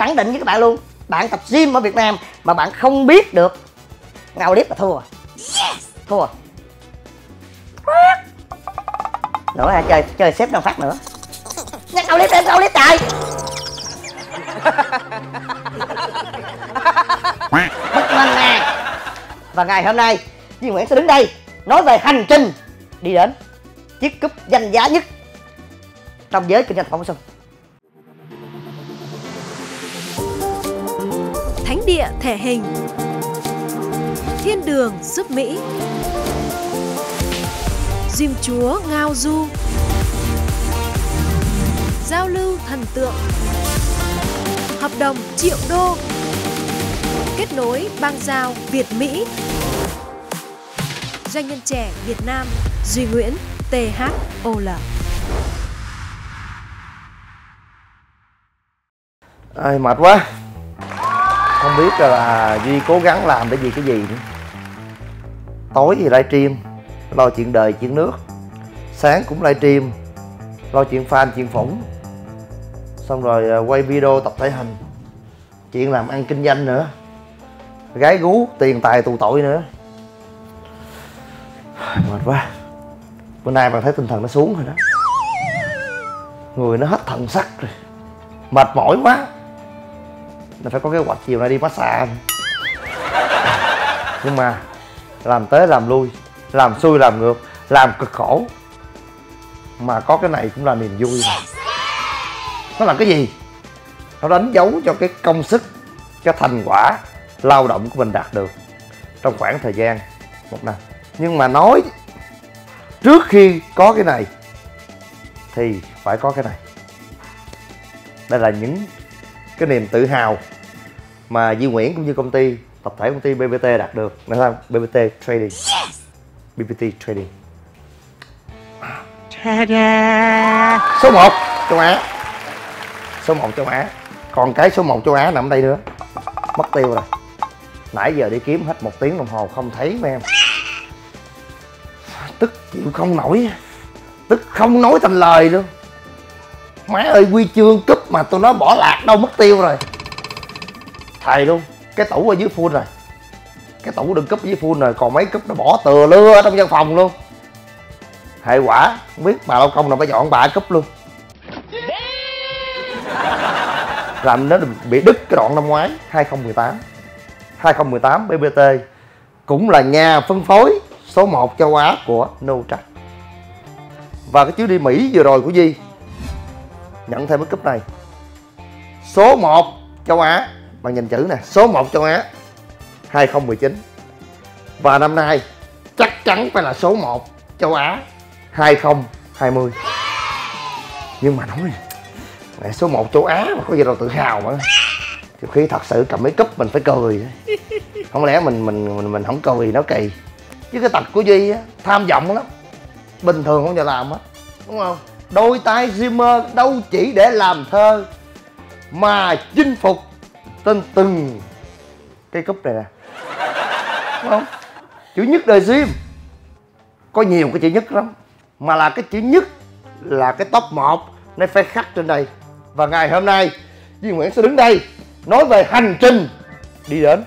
khẳng định với các bạn luôn, bạn tập gym ở Việt Nam mà bạn không biết được Ngao Lép là thua rồi. Thua rồi. Nữa là chơi xếp đồng phát nữa. Nhắc Ngao Lép em, Ngao Lép trời. Bất minh nè. Và ngày hôm nay Duy Nguyễn sẽ đứng đây nói về hành trình đi đến chiếc cúp danh giá nhất trong giới kinh doanh thực phẩm sân. Thánh địa thể hình, thiên đường giúp Mỹ, gym chúa Ngao Du, giao lưu thần tượng, hợp đồng triệu đô, kết nối bang giao Việt Mỹ, doanh nhân trẻ Việt Nam Duy Nguyễn THOL. Ai mệt quá, không biết là Duy cố gắng làm để vì cái gì nữa. Tối thì livestream lo chuyện đời chuyện nước, sáng cũng livestream lo chuyện fan chuyện phủng, xong rồi quay video tập thể hình, chuyện làm ăn kinh doanh nữa, gái gú tiền tài tù tội nữa. Mệt quá, bữa nay bạn thấy tinh thần nó xuống rồi đó, người nó hết thần sắc rồi, mệt mỏi quá. Nó phải có kế hoạch chiều nay đi massage. Nhưng mà làm tới làm lui, làm xuôi làm ngược, làm cực khổ, mà có cái này cũng là niềm vui rồi. Nó là cái gì? Nó đánh dấu cho cái công sức, cho thành quả lao động của mình đạt được trong khoảng thời gian một năm. Nhưng mà nói trước khi có cái này thì phải có cái này. Đây là những cái niềm tự hào mà Duy Nguyễn cũng như công ty, tập thể công ty BBT đạt được. Nói sao? BBT Trading. BBT Trading. Số 1 châu Á. Số 1 châu Á. Còn cái số 1 châu Á nằm ở đây nữa. Mất tiêu rồi. Nãy giờ đi kiếm hết 1 tiếng đồng hồ không thấy mấy em. Tức chịu không nổi. Tức không nói thành lời luôn. Má ơi, huy chương cúp mà tụi nó bỏ lạc đâu mất tiêu rồi. Thầy luôn, cái tủ ở dưới full rồi. Cái tủ đựng cúp dưới full rồi, còn mấy cúp nó bỏ từa lưa ở trong văn phòng luôn. Hệ quả, không biết bà lao công nào phải dọn bà cúp luôn. Làm nó bị đứt cái đoạn năm ngoái, 2018. 2018 BBT cũng là nhà phân phối số 1 châu Á của Nutrex. Và cái chuyến đi Mỹ vừa rồi của Duy nhận thêm cái cúp này, số 1 châu Á. Bạn nhìn chữ nè, số 1 châu Á 2019. Và năm nay chắc chắn phải là số 1 châu Á 2020. Nhưng mà nói mẹ, số 1 châu Á mà có gì đâu tự hào mà. Thì khi thật sự cầm mấy cúp mình phải cười. Không lẽ mình không cười nó kỳ. Chứ cái tật của Duy á, tham vọng lắm. Bình thường không giờ làm á, đúng không? Đôi tay streamer đâu chỉ để làm thơ mà chinh phục tên từng cái cúp này nè, đúng không? Chữ nhất đời stream có nhiều cái chữ nhất lắm, mà là cái chữ nhất là cái top 1 nên phải khắc trên đây. Và ngày hôm nay Duy Nguyễn sẽ đứng đây nói về hành trình đi đến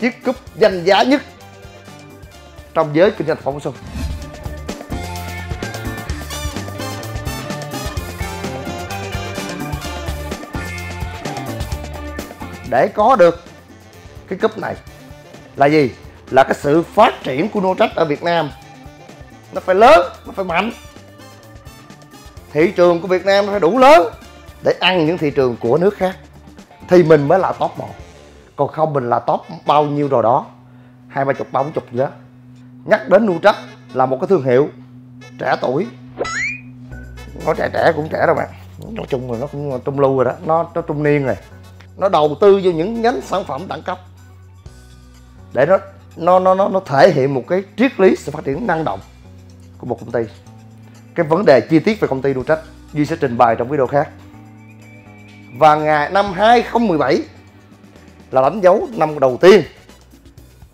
chiếc cúp danh giá nhất trong giới kinh doanh thực phẩm của Xuân. Để có được cái cúp này là gì? Là cái sự phát triển của Nutrex ở Việt Nam. Nó phải lớn, nó phải mạnh. Thị trường của Việt Nam nó phải đủ lớn để ăn những thị trường của nước khác, thì mình mới là top 1. Còn không mình là top bao nhiêu rồi đó, 20, 30, 40 gì đó. Nhắc đến Nutrex là một cái thương hiệu trẻ tuổi. Nó trẻ cũng trẻ đâu bạn. Nói chung là nó cũng trung lưu rồi đó, nó trung niên rồi. Nó đầu tư vô những nhánh sản phẩm đẳng cấp để nó thể hiện một cái triết lý sự phát triển năng động của một công ty. Cái vấn đề chi tiết về công ty Nutrex Duy sẽ trình bày trong video khác. Và ngày năm 2017 là đánh dấu năm đầu tiên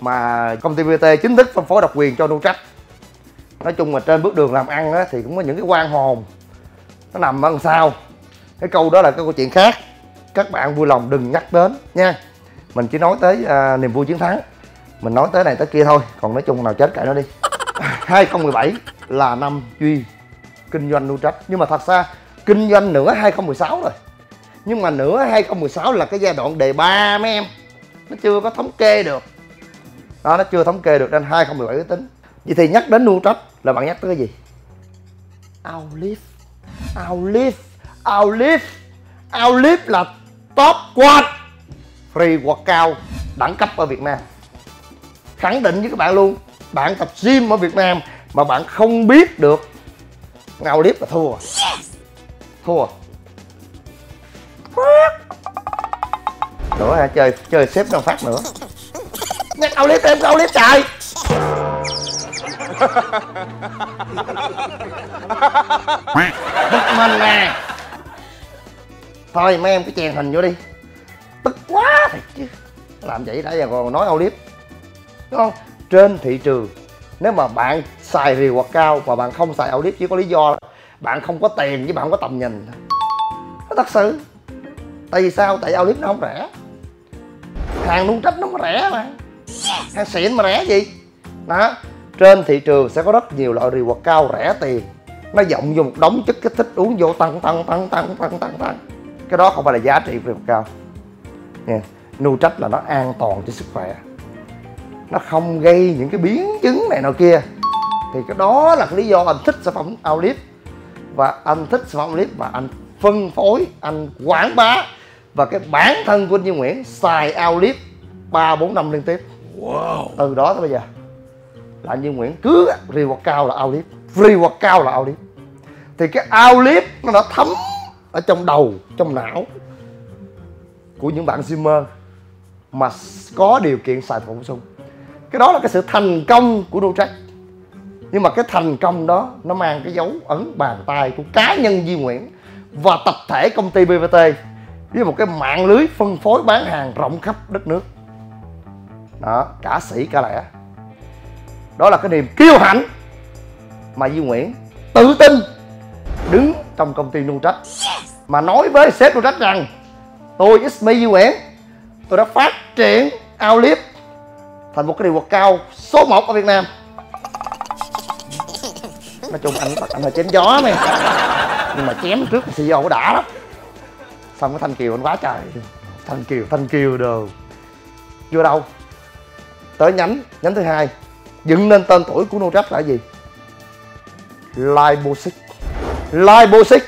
mà công ty BBT chính thức phân phối độc quyền cho Nutrex. Nói chung là trên bước đường làm ăn á, thì cũng có những cái oan hồn nó nằm ở đằng sau. Cái câu đó là cái câu chuyện khác. các bạn vui lòng đừng nhắc đến nha. Mình chỉ nói tới niềm vui chiến thắng, mình nói tới này tới kia thôi, còn nói chung nào chết cãi nó đi. 2017 là năm Duy kinh doanh Nutrex, nhưng mà thật ra kinh doanh nửa 2016 rồi, nhưng mà nửa 2016 là cái giai đoạn đề ba mấy em, nó chưa có thống kê được đó, nó chưa thống kê được nên 2017 mới tính. Vậy thì nhắc đến Nutrex là bạn nhắc tới cái gì? Outlip là top quad free workout đẳng cấp ở Việt Nam. Khẳng định với các bạn luôn, bạn tập gym ở Việt Nam mà bạn không biết được Outlip là thua. Thua. Nữa hả? Chơi xếp nó phát nữa. Nhắc Outlip em, Outlip trời. Bực mình nè. Thôi mấy em cứ chèn hình vô đi. Tức quá thiệt chứ. Làm vậy đã giờ còn nói Outlip, đúng không? Trên thị trường nếu mà bạn xài reward và bạn không xài Outlip chỉ có lý do bạn không có tiền chứ bạn không có tầm nhìn. Nó thật sự. Tại vì sao? Tại Outlip nó không rẻ. Hàng Nutrex nó không rẻ mà. Hàng xịn mà rẻ gì? Đó. Trên thị trường sẽ có rất nhiều loại reward cao rẻ tiền, nó giọng dùng đống chất kích thích uống vô tăng. Cái đó không phải là giá trị reward cao. Nutrex là nó an toàn cho sức khỏe, nó không gây những cái biến chứng này nọ kia. Thì cái đó là cái lý do anh thích sản phẩm Aulip, và anh thích sản phẩm Aulip và anh phân phối, anh quảng bá, và cái bản thân của anh Duy Nguyễn xài Aulip 3-4 năm liên tiếp. Wow. Từ đó tới bây giờ là anh Duy Nguyễn cứ re-workout là Aulip, re-workout là Aulip. Thì cái Aulip nó đã thấm ở trong đầu, trong não của những bạn gymer mà có điều kiện xài phụ sung. Cái đó là cái sự thành công của Nutrex. Nhưng mà cái thành công đó nó mang cái dấu ấn bàn tay của cá nhân Duy Nguyễn và tập thể công ty BBT với một cái mạng lưới phân phối bán hàng rộng khắp đất nước. Đó, cả sĩ cả lẻ. Đó là cái niềm kiêu hãnh mà Duy Nguyễn tự tin đứng trong công ty Nutrex mà nói với sếp Nutrex rằng tôi It's me Duy Nguyễn, tôi đã phát triển Outlip thành một cái điều cao số 1 ở Việt Nam. Nói chung anh là chém gió này, nhưng mà chém trước CEO đã lắm. Xong cái Thanh Kiều anh quá trời, Thanh Kiều đồ vô đâu. Tới nhánh thứ hai dựng nên tên tuổi của Nutrex là gì? Lipo-6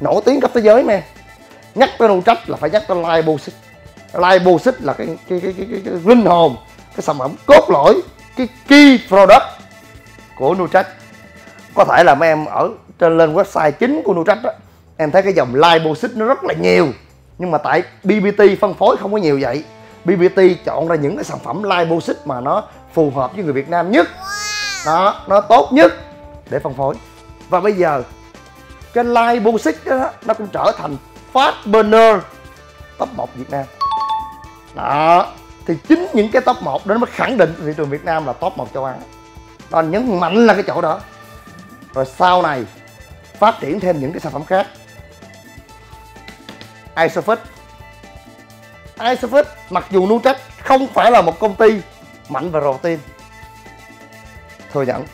nổi tiếng khắp thế giới nè. Nhắc tới Nutrex là phải nhắc tới Lipo-6 là cái linh hồn, cái sản phẩm cốt lõi, cái key product của Nutrex. Có thể là mấy em ở trên lên website chính của Nutrex đó, em thấy cái dòng Lipo-6 nó rất là nhiều, nhưng mà tại BBT phân phối không có nhiều vậy. BBT chọn ra những cái sản phẩm Lipo-6 mà nó phù hợp với người Việt Nam nhất, đó, nó tốt nhất để phân phối. Và bây giờ cái Lipo-6 đó nó cũng trở thành fast burner top 1 Việt Nam. Đó, thì chính những cái top 1 đó nó mới khẳng định thị trường Việt Nam là top 1 châu Á. Đó, nhấn mạnh là cái chỗ đó. Rồi sau này phát triển thêm những cái sản phẩm khác. Isofit mặc dù Nutrex không phải là một công ty mạnh về protein, thừa nhận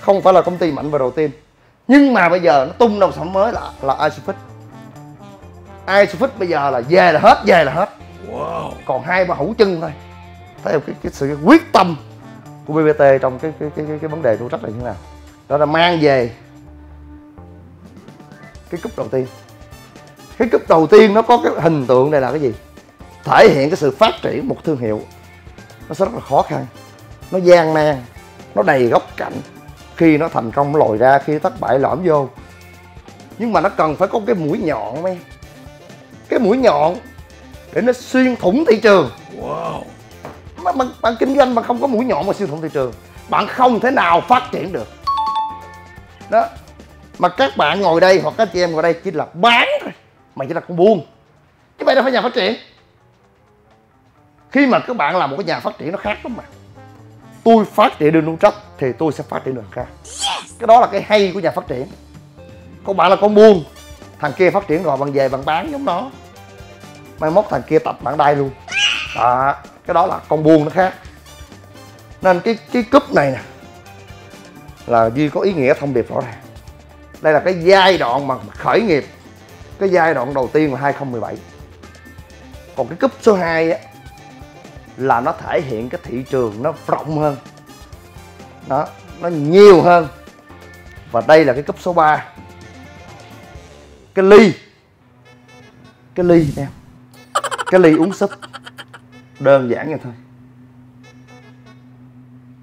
không phải là công ty mạnh về protein, nhưng mà bây giờ nó tung đầu sản phẩm mới là Isofit bây giờ là về là hết. Wow. Còn 2-3 hũ chân thôi. Thấy không? Cái sự quyết tâm của BBT trong cái vấn đề Nutrex là như thế nào. Đó là mang về cái cúp đầu tiên. Cái cúp đầu tiên nó có cái hình tượng này là cái gì? Thể hiện cái sự phát triển một thương hiệu nó sẽ rất là khó khăn, nó gian nan, nó đầy góc cạnh. Khi nó thành công lòi ra, khi thất bại lõm vô. Nhưng mà nó cần phải có cái mũi nhọn mấy. Cái mũi nhọn để nó xuyên thủng thị trường. Wow. Bạn kinh doanh mà không có mũi nhọn mà xuyên thủng thị trường, bạn không thể nào phát triển được. Đó. Mà các bạn ngồi đây hoặc các chị em ngồi đây chỉ là bán thôi, mà chỉ là con buôn, chứ mày đâu phải nhà phát triển. Khi mà các bạn làm một cái nhà phát triển nó khác lắm mà. Tôi phát triển được Nutrex thì tôi sẽ phát triển được khác. Cái đó là cái hay của nhà phát triển. Còn bạn là con buôn, thằng kia phát triển rồi bạn về bạn bán giống nó. mai mốt thằng kia tập bạn đây luôn đó. Cái đó là con buôn nó khác. Nên cái cúp này nè là Duy có ý nghĩa thông điệp rõ ràng. Đây là cái giai đoạn mà khởi nghiệp, cái giai đoạn đầu tiên là 2017. Còn cái cúp số 2 á, là nó thể hiện cái thị trường nó rộng hơn, nó nhiều hơn. Và đây là cái cúp số 3. Cái ly nè, cái ly uống súp. Đơn giản vậy thôi.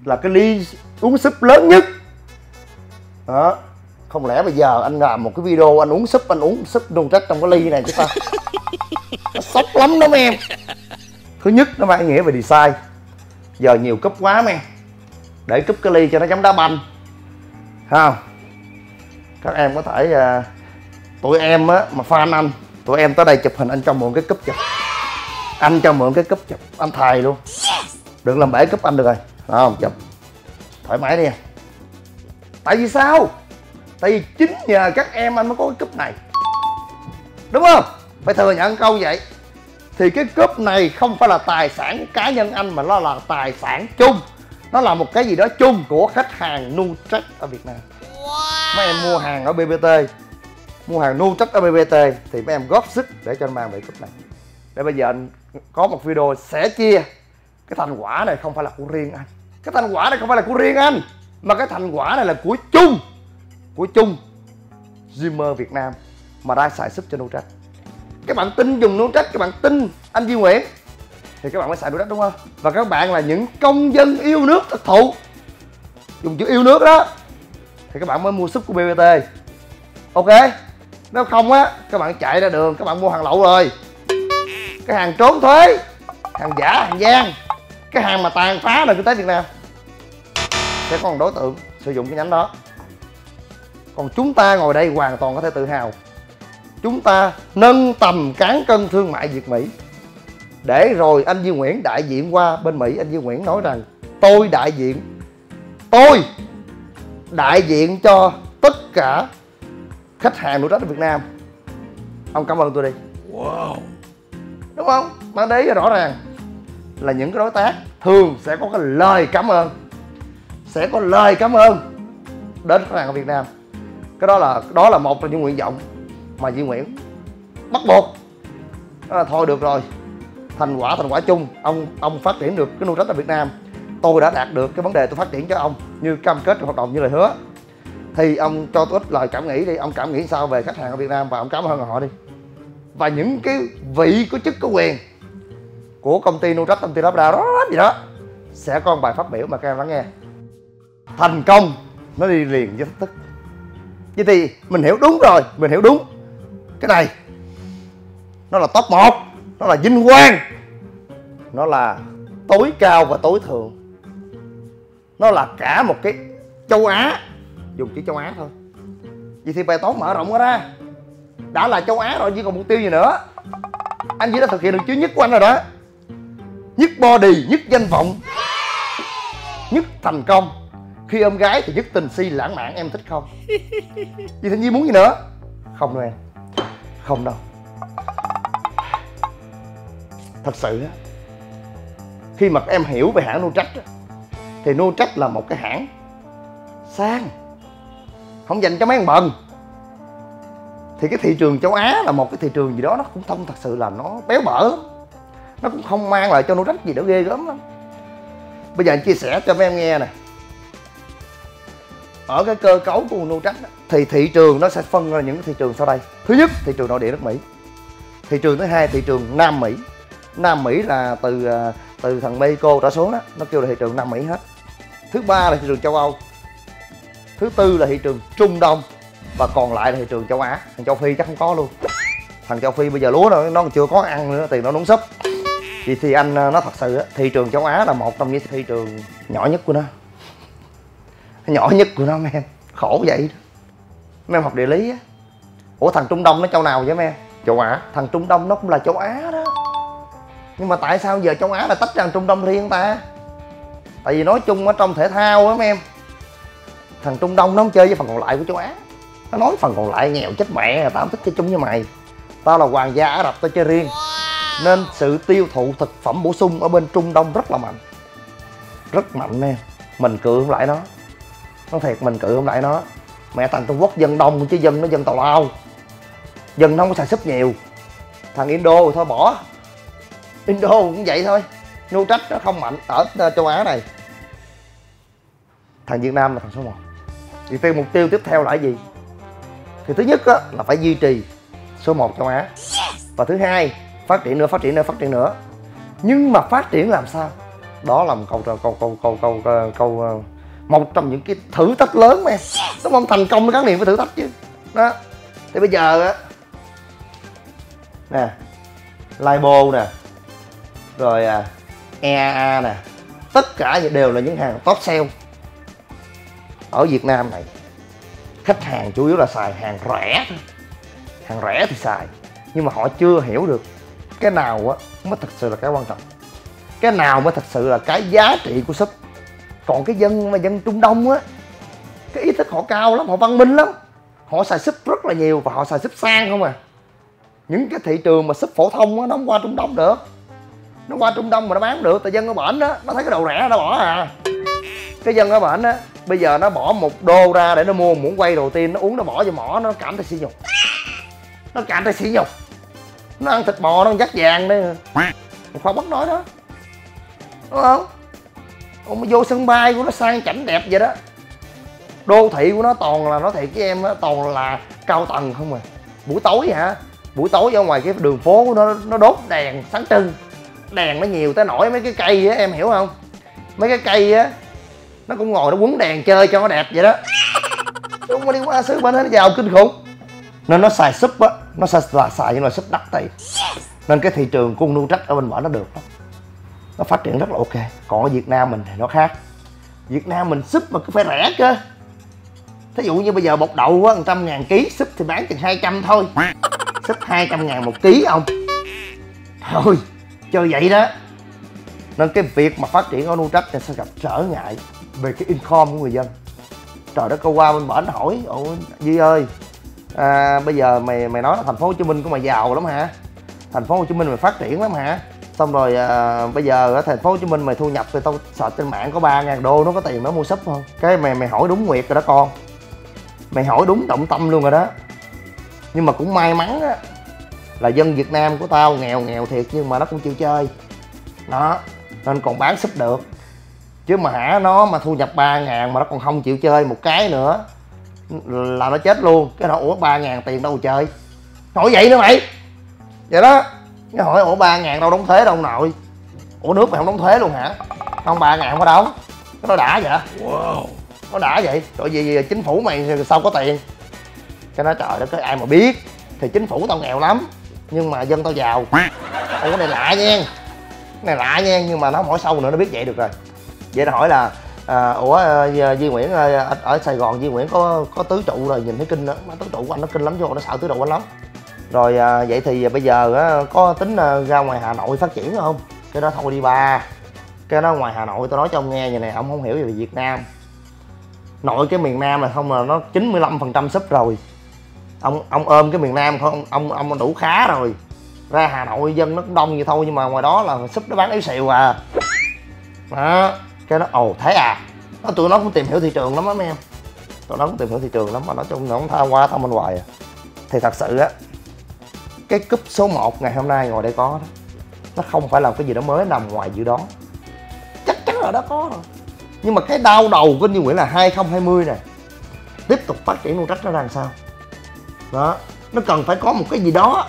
Là cái ly uống súp lớn nhất đó. Không lẽ bây giờ anh làm một cái video anh uống súp Nutrex trong cái ly này chứ ta? Nó sốc lắm đó mấy em. Thứ nhất nó mang ý nghĩa về design. Giờ nhiều cúp quá mấy em, để cúp cái ly cho nó giống đá banh. Không, các em có thể tụi em á mà fan anh, tụi em tới đây chụp hình anh cho mượn cái cúp chụp. Anh cho mượn cái cúp chụp, anh thầy luôn. Đừng làm bể cúp anh được rồi. Không, chụp thoải mái đi em. Tại vì sao? Tại vì chính nhờ các em anh mới có cái cúp này, đúng không? Phải thừa nhận câu vậy. Thì cái cúp này không phải là tài sản của cá nhân anh, mà nó là tài sản chung. Nó là một cái gì đó chung của khách hàng Nutrex ở Việt Nam. Wow. Mấy em mua hàng ở BBT, mua hàng Nutrex ở BBT thì mấy em góp sức để cho anh mang về cúp này. Để bây giờ anh có một video sẽ chia. Cái thành quả này không phải là của riêng anh. Cái thành quả này không phải là của riêng anh, mà cái thành quả này là của chung, của chung Dreamer Việt Nam mà đang xài súp cho Nutrex. Các bạn tin dùng Nutrex, các bạn tin anh Duy Nguyễn thì các bạn mới xài Nutrex, đúng không? Và các bạn là những công dân yêu nước thật thụ, dùng chữ yêu nước đó, thì các bạn mới mua súp của BBT. Ok, nếu không á các bạn chạy ra đường các bạn mua hàng lậu rồi, cái hàng trốn thuế, hàng giả, hàng gian, cái hàng mà tàn phá nền kinh tế Việt Nam, sẽ có một đối tượng sử dụng cái nhánh đó. Còn chúng ta ngồi đây hoàn toàn có thể tự hào. Chúng ta nâng tầm cán cân thương mại Việt Mỹ. Để rồi anh Duy Nguyễn đại diện qua bên Mỹ, anh Duy Nguyễn nói rằng tôi đại diện cho tất cả khách hàng Nutrex ở Việt Nam. Ông cảm ơn tôi đi. Wow. Đúng không? Bạn đấy rõ ràng là những cái đối tác thường sẽ có cái lời cảm ơn, sẽ có lời cảm ơn đến khách hàng ở Việt Nam. Cái đó là một trong những nguyện vọng mà Duy Nguyễn bắt buộc. Đó là thôi được rồi, thành quả chung, ông phát triển được cái Nutrex ở Việt Nam, tôi đã đạt được cái vấn đề tôi phát triển cho ông như cam kết trong hợp đồng, như lời hứa, thì ông cho tôi ít lời cảm nghĩ đi. Ông cảm nghĩ sao về khách hàng ở Việt Nam và ông cảm ơn họ đi. Và những cái vị có chức có quyền của công ty Nutrex, công ty Labrador đó gì đó sẽ có một bài phát biểu mà các em lắng nghe. Thành công nó đi liền với thách thức. Vậy thì mình hiểu đúng rồi, mình hiểu đúng. Cái này nó là top 1, nó là vinh quang, nó là tối cao và tối thượng, nó là cả một cái châu Á, dùng chữ châu Á thôi. Vậy thì bài toán mở rộng nó ra. Đã là châu Á rồi, chỉ còn mục tiêu gì nữa. Anh Duy đã thực hiện được chữ nhất của anh rồi đó. Nhất body, nhất danh vọng, nhất thành công. Khi ôm gái thì nhất tình si lãng mạn, em thích không? Vậy thì Duy muốn gì nữa? Không đâu em, không đâu. Thật sự á, khi mà em hiểu về hãng Nutrex thì Nutrex là một cái hãng sang, không dành cho mấy thằng bần. Thì cái thị trường châu Á là một cái thị trường gì đó nó cũng không, thật sự là nó béo bở lắm. Nó cũng không mang lại cho Nutrex gì đó ghê gớm lắm. Bây giờ anh chia sẻ cho mấy em nghe nè. Ở cái cơ cấu của Nutrex thì thị trường nó sẽ phân ra những thị trường sau đây. Thứ nhất, thị trường nội địa nước Mỹ. Thị trường thứ hai, thị trường Nam Mỹ. Nam Mỹ là từ thằng Mexico trở xuống đó, nó kêu là thị trường Nam Mỹ hết. Thứ ba là thị trường châu Âu. Thứ tư là thị trường Trung Đông. Và còn lại là thị trường châu Á. Thằng châu Phi chắc không có luôn. Thằng châu Phi bây giờ lúa nó còn chưa có ăn nữa, tiền nó uống súp. Vậy thì anh nó thật sự thị trường châu Á là một trong những thị trường nhỏ nhất của nó. Nhỏ nhất của nó mấy em. Khổ vậy đó. Mấy em học địa lý á. Ủa thằng Trung Đông nó châu nào vậy mấy em? Châu Á. Thằng Trung Đông nó cũng là châu Á đó. Nhưng mà tại sao giờ châu Á là tách ra Trung Đông riêng ta? Tại vì nói chung ở trong thể thao á mấy em, thằng Trung Đông nó không chơi với phần còn lại của châu Á. Nó nói phần còn lại nghèo chết mẹ, tao không thích chơi chung với mày, tao là hoàng gia Ả Rập tao chơi riêng. nên sự tiêu thụ thực phẩm bổ sung ở bên Trung Đông rất là mạnh, rất mạnh nè. Mình cự không lại nó, nói thiệt mình cự không lại nó. Mẹ thằng Trung Quốc dân đông chứ dân nó dân tào lao, dân nó không có xài súp nhiều. Thằng Indo thôi bỏ, Indo cũng vậy thôi. Nutrex nó không mạnh ở châu Á này. Thằng Việt Nam là thằng số 1. Thì theo mục tiêu tiếp theo là gì? Thì thứ nhất á, là phải duy trì số 1 châu Á. Và thứ hai, phát triển nữa, phát triển nữa, phát triển nữa. Nhưng mà phát triển làm sao? Đó là một câu một trong những cái thử thách lớn mà. Nó không thành công với các miền phải thử thách chứ. Đó. Thì bây giờ á nè, Lipo nè, rồi EAA nè, tất cả đều là những hàng top sale ở Việt Nam này. Khách hàng chủ yếu là xài hàng rẻ thôi, hàng rẻ thì xài, nhưng mà họ chưa hiểu được cái nào á mới thật sự là cái quan trọng, cái nào mới thật sự là cái giá trị của súp. Còn cái dân mà dân Trung Đông á, cái ý thức họ cao lắm, họ văn minh lắm, họ xài súp rất là nhiều và họ xài súp sang không à. Những cái thị trường mà súp phổ thông á, nó không qua Trung Đông được, nó qua Trung Đông mà nó bán được. Tại dân ở bển đó, nó thấy cái đồ rẻ nó bỏ à. Cái dân ở bển á, bây giờ nó bỏ $1 ra để nó mua muỗng quay đầu tiên, nó uống nó bỏ vô mỏ, nó cảm thấy sỉ nhục, nó cảm thấy sỉ nhục. Nó ăn thịt bò, nó ăn dắt vàng đấy, Khoa Bắc nói đó, đúng không? Ông vô sân bay của nó sang chảnh đẹp vậy đó, đô thị của nó toàn là, nó thiệt với em á, toàn là cao tầng không à. Buổi tối hả, buổi tối ở ngoài cái đường phố của nó đốt đèn sáng trưng, đèn nó nhiều tới nổi mấy cái cây á, em hiểu không? Mấy cái cây á, nó cũng ngồi nó quấn đèn chơi cho nó đẹp vậy đó. Đúng mà đi qua xứ bên nó giàu kinh khủng. Nên nó xài súp á, nó xài những loại súp đắt tiền. Nên cái thị trường của Nutrex ở bên bển nó được lắm, nó phát triển rất là ok. Còn ở Việt Nam mình thì nó khác. Việt Nam mình súp mà cứ phải rẻ cơ. Thí dụ như bây giờ bột đậu á, 100.000 ký, súp thì bán chừng 200 thôi. Súp 200.000 một ký ông. Thôi, chơi vậy đó. Nên cái việc mà phát triển ở Nutrex thì sẽ gặp trở ngại về cái income của người dân. Trời đất, câu qua bên bển hỏi: "Ủa Duy ơi, bây giờ mày nói là thành phố Hồ Chí Minh của mày giàu lắm hả? Thành phố Hồ Chí Minh mày phát triển lắm hả? Xong rồi bây giờ ở thành phố Hồ Chí Minh mày thu nhập thì tao sợ trên mạng có $3.000 nó có tiền nó mua súp không?" Cái mày hỏi đúng nguyệt rồi đó con. Mày hỏi đúng động tâm luôn rồi đó. Nhưng mà cũng may mắn á, là dân Việt Nam của tao nghèo thiệt nhưng mà nó cũng chịu chơi. Đó, nên còn bán súp được. Chứ mà hả, nó mà thu nhập 3.000 mà nó còn không chịu chơi một cái nữa là nó chết luôn. Cái nó: "Ủa 3.000 tiền đâu mà chơi?" Hỏi vậy nữa mày. Vậy đó. Nó hỏi: "Ủa 3.000 đâu đóng thuế đâu nội? Ủa nước mày không đóng thuế luôn hả?" "Không, 3.000 không có đóng." Cái nó đã vậy. Wow. Nó đã vậy. Rồi vì chính phủ mày sao có tiền? Cái nó: "Trời đất ơi, ai mà biết. Thì chính phủ tao nghèo lắm, nhưng mà dân tao giàu." Ủa cái này lạ nha, cái này lạ nha. Nhưng mà nó không hỏi sâu nữa, nó biết vậy được rồi. Vậy nó hỏi là: "Ủa Duy Nguyễn ở Sài Gòn Duy Nguyễn có tứ trụ rồi, nhìn thấy kinh đó." Má, tứ trụ của anh nó kinh lắm vô, nó sợ tứ trụ anh lắm. Rồi vậy thì bây giờ có tính ra ngoài Hà Nội phát triển không? Cái đó: "Thôi đi ba, cái đó ngoài Hà Nội tôi nói cho ông nghe vậy này, ông không hiểu về Việt Nam. Nội cái miền Nam này không là nó 95% súp rồi. Ông ôm cái miền Nam không, ông đủ khá rồi. Ra Hà Nội dân nó cũng đông vậy thôi, nhưng mà ngoài đó là súp nó bán yếu xìu à." Đó. Cái nó: "Ồ thế à." Nó, tụi nó cũng tìm hiểu thị trường lắm á mấy em. Tụi nó cũng tìm hiểu thị trường lắm mà, nói chung nó cũng tha qua thăm bên ngoài à. Thì thật sự á, cái cúp số 1 ngày hôm nay ngồi đây có đó, nó không phải là cái gì đó mới nằm ngoài dự đoán. Chắc chắn là đã có rồi. Nhưng mà cái đau đầu của Duy Nguyễn là 2020 nè, tiếp tục phát triển Nutrex nó làm sao. Đó, nó cần phải có một cái gì đó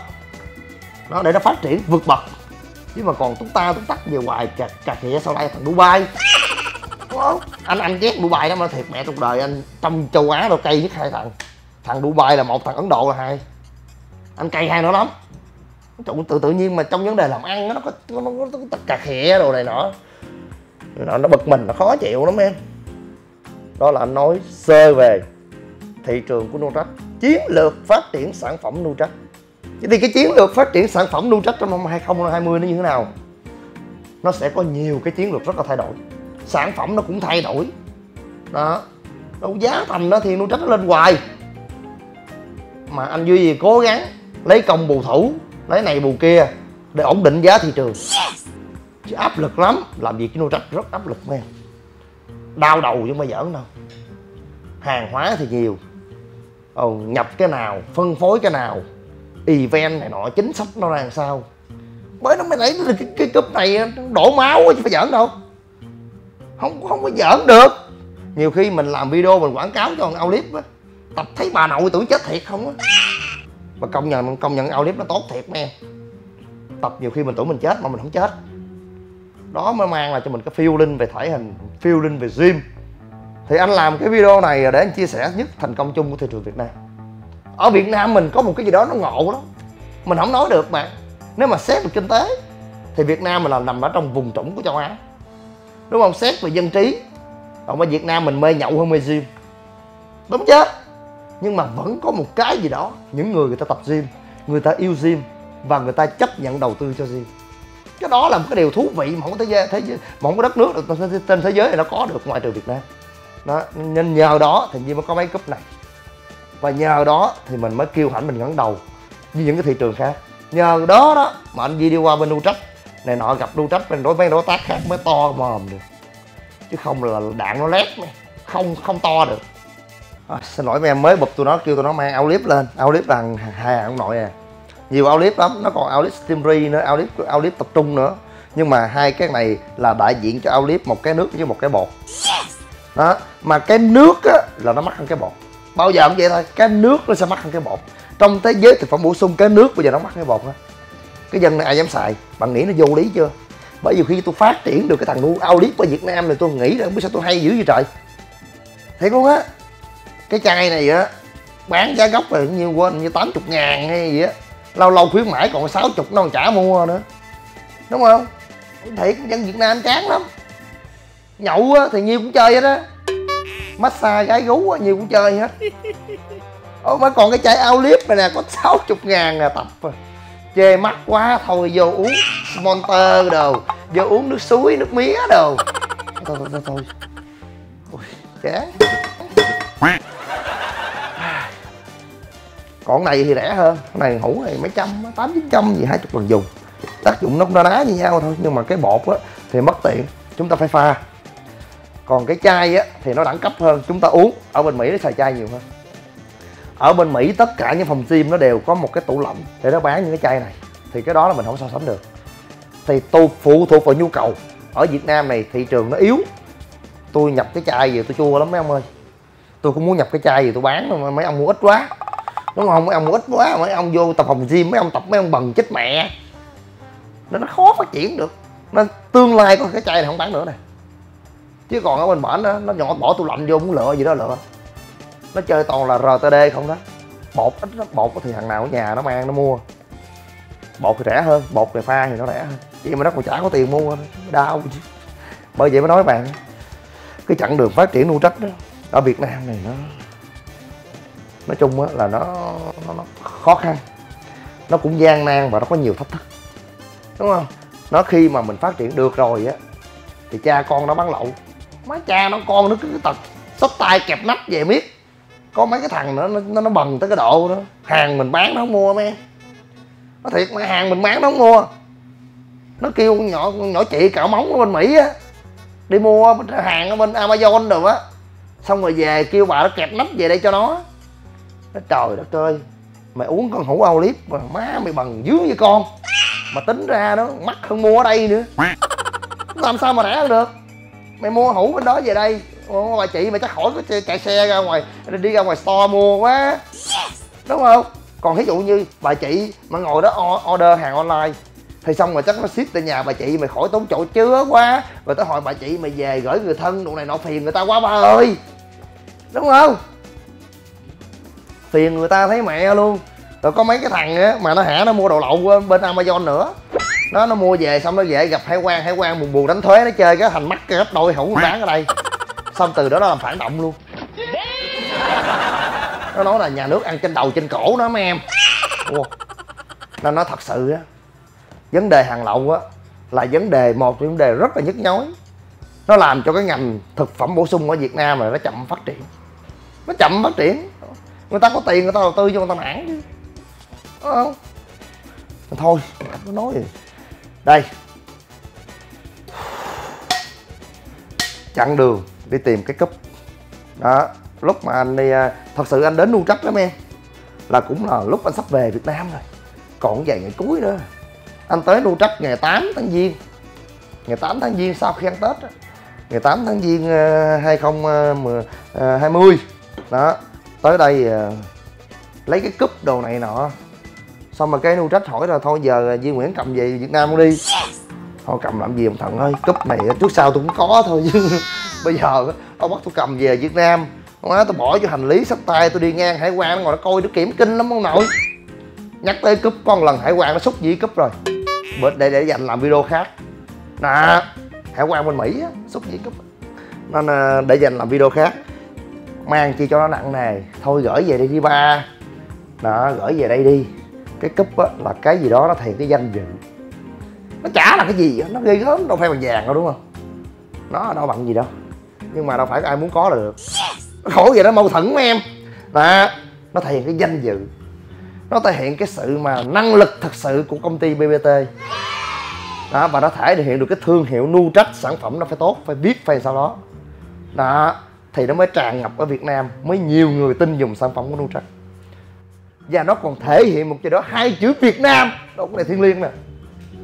nó để nó phát triển vượt bậc. Chứ mà còn túng tắc về hoài cà khịa sau đây thằng Dubai. Anh ghét Dubai lắm, nó thiệt mẹ trong đời anh, trong châu Á đâu cay nhất hai thằng. Thằng Dubai là một, thằng Ấn Độ là hai. Anh cay hai nữa lắm. Tự nhiên mà trong vấn đề làm ăn nó có tất cả khẽ đồ này nọ. Nó bực mình, nó khó chịu lắm em. Đó là anh nói sơ về thị trường của Nutrex, chiến lược phát triển sản phẩm Nutrex. Vậy thì cái chiến lược phát triển sản phẩm Nutrex trong năm 2020 nó như thế nào? Nó sẽ có nhiều cái chiến lược rất là thay đổi. Sản phẩm nó cũng thay đổi. Đó. Đâu giá thành nó thì Nutrex nó lên hoài. Mà anh Duy cố gắng lấy công bù thủ, lấy này bù kia, để ổn định giá thị trường. Chứ áp lực lắm, làm việc với Nutrex rất áp lực men. Đau đầu chứ không giỡn đâu. Hàng hóa thì nhiều, nhập cái nào, phân phối cái nào, event này nọ, chính sách nó ra làm sao. Bởi nó mới nãy cái cúp này đổ máu chứ phải giỡn đâu. Không có giỡn được. Nhiều khi mình làm video mình quảng cáo cho con Outlip á, tập thấy bà nội tưởng chết thiệt không á. Mà công nhận Outlip nó tốt thiệt nè. Tập nhiều khi mình tưởng mình chết mà mình không chết. Đó mới mang lại cho mình cái feeling về thể hình, feeling về gym. Thì anh làm cái video này để anh chia sẻ nhất thành công chung của thị trường Việt Nam. Ở Việt Nam mình có một cái gì đó nó ngộ lắm, mình không nói được mà. Nếu mà xét về kinh tế thì Việt Nam mình là nằm ở trong vùng trũng của châu Á, đúng không? Xét về dân trí, còn ở Việt Nam mình mê nhậu hơn mê gym, đúng chứ? Nhưng mà vẫn có một cái gì đó, những người ta tập gym, người ta yêu gym và người ta chấp nhận đầu tư cho gym. Cái đó là một cái điều thú vị mà không có thế giới, mà không có đất nước trên thế giới này nó có được ngoại trừ Việt Nam. Đó, nên nhờ đó thì mới có mấy cúp này, và nhờ đó thì mình mới kêu hãnh mình ngẩng đầu như những cái thị trường khác. Nhờ đó mà anh Duy đi qua bên Nutrex này nọ, gặp Nutrex bên đối tác khác mới to mồm được, chứ không là đạn nó lép này, không to được. À, xin lỗi mấy em, mới bụp tụi nó kêu tụi nó mang Aulip lên. Aulip là hàng nội à, nhiều Aulip lắm, nó còn Aulip Stimery nữa, Aulip tập trung nữa, nhưng mà hai cái này là đại diện cho Aulip, một cái nước với một cái bột. Đó, mà cái nước á, là nó mắc hơn cái bột, bao giờ cũng vậy thôi, cái nước nó sẽ mắc hơn cái bột. Trong thế giới thực phẩm bổ sung, cái nước bây giờ nó mắc hơn cái bột đó. Cái dân này ai dám xài, bạn nghĩ nó vô lý chưa? Bởi vì khi tôi phát triển được cái thằng nuôi Aulip ở Việt Nam này, tôi nghĩ là không biết sao tôi hay dữ vậy trời. Thiệt luôn á, cái chai này á, bán giá gốc là như quên như 80.000 hay gì á, lâu lâu khuyến mãi còn 60 nó còn trả mua nữa, đúng không? Thiệt, dân Việt Nam chán lắm. Nhậu á, thì nhiều cũng chơi hết á, massage gái gú á, nhiều cũng chơi hết. Ủa mà còn cái chai Aulip này nè, có 60.000 nè, tập chê mắc quá thôi vô uống Monster đồ, vô uống nước suối, nước mía đồ. Thôi. Ôi, chán. Còn này thì rẻ hơn, cái này hũ này mấy trăm, 800-900 gì, 20 lần dùng. Tác dụng nó cũng đá như nhau thôi, nhưng mà cái bột á thì mất tiện, chúng ta phải pha. Còn cái chai á thì nó đẳng cấp hơn, chúng ta uống. Ở bên Mỹ nó xài chai nhiều hơn. Ở bên Mỹ tất cả những phòng gym nó đều có một cái tủ lạnh để nó bán những cái chai này, thì cái đó là mình không so sánh được. Thì tôi phụ thuộc vào nhu cầu. Ở Việt Nam này thị trường nó yếu, tôi nhập cái chai về tôi chua lắm mấy ông ơi. Tôi cũng muốn nhập cái chai về tôi bán mà mấy ông mua ít quá, đúng không? Mấy ông mua ít quá, mấy ông vô tập phòng gym, mấy ông tập mấy ông bần chết mẹ, nên nó khó phát triển được. Nên tương lai có cái chai này không bán nữa nè. Chứ còn ở bên bển đó, nó nhỏ bỏ tủ lạnh vô muốn lựa gì đó lựa, nó chơi toàn là RTD không đó. Bột ít lắm, bột thì thằng nào ở nhà nó mang nó mua. Bột thì rẻ hơn, bột về pha thì nó rẻ hơn, chỉ mà nó còn chả có tiền mua thôi, đau chứ. Bởi vậy mới nói bạn, cái chặng đường phát triển Nutrex đó ở Việt Nam này nó, nói chung á là nó khó khăn, nó cũng gian nan và nó có nhiều thách thức, đúng không? Nó khi mà mình phát triển được rồi á thì cha con nó bán lậu, má cha nó con nó cứ tật xách tay kẹp nách về miết. Có mấy cái thằng nữa nó bần tới cái độ đó, hàng mình bán nó không mua mấy em. Nó thiệt mà, hàng mình bán nó không mua. Nó kêu nhỏ chị cạo móng ở bên Mỹ á, đi mua hàng ở bên Amazon đồ á, xong rồi về kêu bà nó kẹp nách về đây cho nó. Nó trời đất ơi, mày uống con hũ Aulip mà má mày bần dướng với con. Mà tính ra nó mắc hơn mua ở đây nữa, làm sao mà rẻ hơn được. Mày mua hũ bên đó về đây, ủa bà chị mày chắc khỏi có chạy xe ra ngoài, đi ra ngoài store mua quá, đúng không? Còn ví dụ như bà chị mà ngồi đó order hàng online thì xong rồi chắc nó ship tới nhà bà chị mày, khỏi tốn chỗ chứa quá, rồi tới hỏi bà chị mày về gửi người thân đồ này nọ, phiền người ta quá ba ơi, đúng không? Phiền người ta thấy mẹ luôn. Rồi có mấy cái thằng á mà nó hả, nó mua đồ lậu bên Amazon nữa, nó mua về xong nó về gặp hải quan buồn đánh thuế, nó chơi cái thành mắc gấp đôi hũ bán ở đây, xong từ đó nó làm phản động luôn. Nó nói là nhà nước ăn trên đầu trên cổ đó mấy em. Ủa, nó nói thật sự á, vấn đề hàng lậu á là vấn đề rất là nhức nhối. Nó làm cho cái ngành thực phẩm bổ sung ở Việt Nam là nó chậm phát triển. Nó chậm phát triển, người ta có tiền người ta đầu tư cho người ta nản chứ, đúng không? Thôi, nó nói rồi. Đây, chặn đường đi tìm cái cúp đó. Lúc mà anh đi, thật sự anh đến Nutrex lắm em, là cũng là lúc anh sắp về Việt Nam rồi, còn vài ngày cuối nữa. Anh tới Nutrex ngày 8 tháng Giêng, ngày 8 tháng Giêng sau khi ăn Tết đó. Ngày 8 tháng Giêng 2020 đó, tới đây lấy cái cúp đồ này nọ, xong mà cái Nutrex hỏi là thôi giờ Duy Nguyễn cầm về Việt Nam đi. Thôi cầm làm gì ông Thần ơi, cúp này trước sau tôi cũng có thôi chứ bây giờ ông bắt tôi cầm về Việt Nam, ông nói tôi bỏ cho hành lý xách tay tôi đi ngang hải quan, nó ngồi nó coi nó kiểm kinh lắm ông nội. Nhắc tới cúp con lần hải quan nó xúc gì cúp rồi, để dành làm video khác nè, hải quan bên Mỹ á, xúc gì cúp nên để dành làm video khác, mang chi cho nó nặng nề, thôi gửi về đây đi ba đó, gửi về đây đi. Cái cúp á là cái gì đó nó thiệt cái danh dự, nó chả là cái gì đó, nó ghê gớm, đâu phải bằng vàng đâu đúng không, nó đâu bằng gì đâu, nhưng mà đâu phải ai muốn có là được. Nó khổ vậy đó, mâu thuẫn của em đó, nó thể hiện cái danh dự, nó thể hiện cái sự mà năng lực thật sự của công ty BBT đó, và nó thể hiện được cái thương hiệu Nutrex, sản phẩm nó phải tốt, phải biết phải sau đó đó, thì nó mới tràn ngập ở Việt Nam, mới nhiều người tin dùng sản phẩm của Nutrex, và nó còn thể hiện một cái đó hai chữ Việt Nam, đâu có này thiêng liêng nè.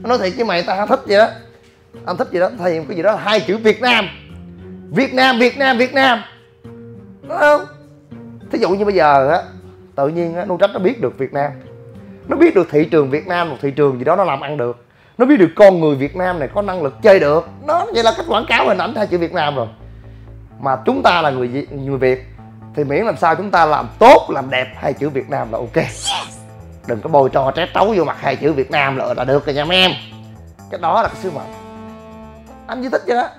Nói thiệt với mày, ta thích vậy đó, anh thích vậy đó, thể hiện cái gì đó hai chữ Việt Nam, Việt Nam, Việt Nam, Việt Nam, đúng không? Thí dụ như bây giờ á, tự nhiên á, Nutrex nó biết được Việt Nam, nó biết được thị trường Việt Nam, một thị trường gì đó nó làm ăn được, nó biết được con người Việt Nam này có năng lực chơi được, nó vậy là cách quảng cáo hình ảnh hai chữ Việt Nam rồi. Mà chúng ta là người Việt, thì miễn làm sao chúng ta làm tốt, làm đẹp hai chữ Việt Nam là ok. Đừng có bôi trò trét trấu vô mặt hai chữ Việt Nam là được rồi nha mấy em. Cái đó là cái sứ mệnh. Anh chỉ thích vậy đó,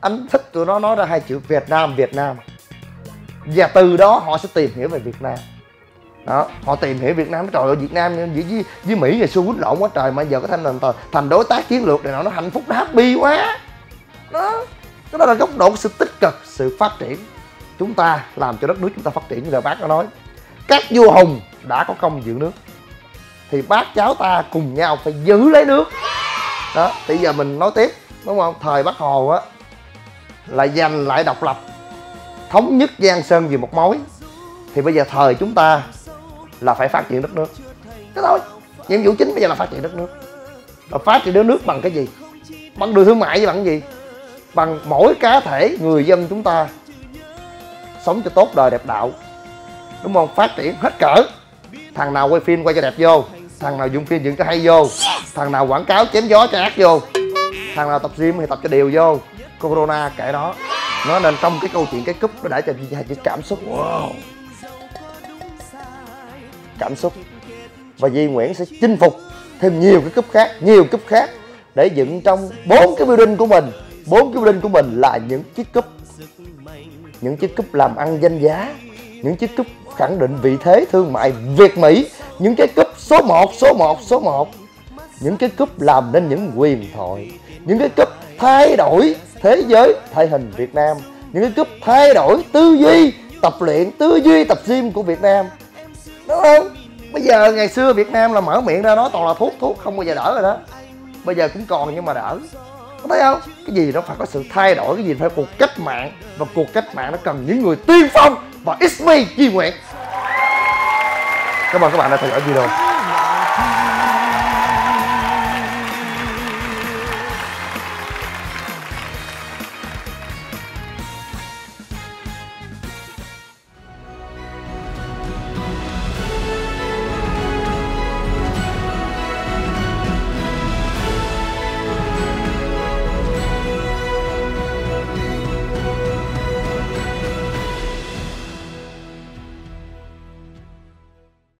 anh thích tụi nó nói ra hai chữ Việt Nam, Việt Nam, và từ đó họ sẽ tìm hiểu về Việt Nam đó. Họ tìm hiểu Việt Nam, trời ơi Việt Nam với Mỹ ngày xưa quýnh lộn quá trời, mà giờ có thành đối tác chiến lược này nọ, nó hạnh phúc, nó happy quá đó. Cái đó là góc độ sự tích cực, sự phát triển. Chúng ta làm cho đất nước chúng ta phát triển, như là bác đã nói, các vua hùng đã có công giữ nước, thì bác cháu ta cùng nhau phải giữ lấy nước đó. Thì giờ mình nói tiếp, đúng không? Thời Bác Hồ á là giành lại độc lập, thống nhất giang sơn vì một mối, thì bây giờ thời chúng ta là phải phát triển đất nước. Thế thôi, nhiệm vụ chính bây giờ là phát triển đất nước. Là phát triển đất nước bằng cái gì? Bằng đường thương mại với bằng cái gì? Bằng mỗi cá thể người dân chúng ta sống cho tốt đời đẹp đạo, đúng không? Phát triển hết cỡ, thằng nào quay phim quay cho đẹp vô, thằng nào dựng phim dựng cho hay vô, thằng nào quảng cáo chém gió cho ác vô, thằng nào tập gym thì tập cho đều vô, corona kệ đó. Nó nên trong cái câu chuyện cái cúp nó đã cho chị cảm xúc, wow, cảm xúc. Và Duy Nguyễn sẽ chinh phục thêm nhiều cái cúp khác, nhiều cúp khác để dựng trong 4 cái building của mình. 4 cái building của mình là những chiếc cúp, những chiếc cúp làm ăn danh giá, những chiếc cúp khẳng định vị thế thương mại Việt Mỹ, những cái cúp số 1, số 1, số 1, những cái cúp làm nên những huyền thoại, những cái cúp thay đổi thế giới thể hình Việt Nam, những cái cúp thay đổi tư duy tập luyện, tư duy tập gym của Việt Nam, đúng không? Bây giờ ngày xưa Việt Nam là mở miệng ra nói toàn là thuốc không bao giờ đỡ rồi đó, bây giờ cũng còn nhưng mà đỡ. Có thấy không? Cái gì nó phải có sự thay đổi, cái gì phải cuộc cách mạng, và cuộc cách mạng nó cần những người tiên phong, và It's me, Duy Nguyễn. Cảm ơn các bạn đã theo dõi video.